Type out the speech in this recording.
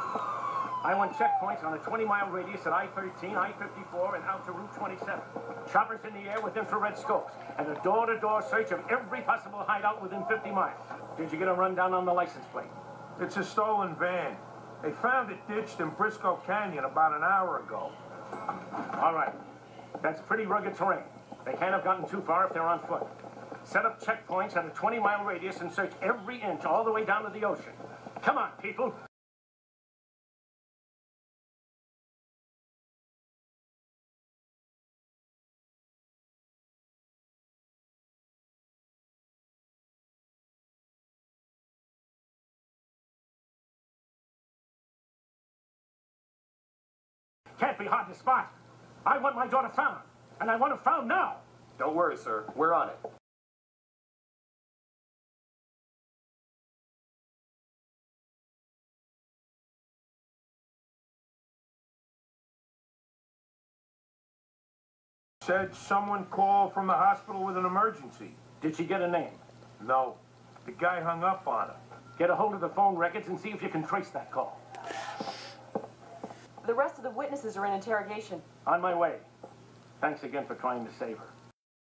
I want checkpoints on a 20-mile radius at I-13, I-54, and out to Route 27. Choppers in the air with infrared scopes, and a door-to-door search of every possible hideout within 50 miles. Did you get a rundown on the license plate? It's a stolen van. They found it ditched in Briscoe Canyon about an hour ago. All right. That's pretty rugged terrain. They can't have gotten too far if they're on foot. Set up checkpoints at a 20-mile radius and search every inch all the way down to the ocean. Come on, people. Can't be hard to spot. I want my daughter found, and I want her found now. Don't worry, sir. We're on it. Said someone called from the hospital with an emergency. Did she get a name? No. The guy hung up on her. Get a hold of the phone records and see if you can trace that call. The rest of the witnesses are in interrogation. On my way. Thanks again for trying to save her.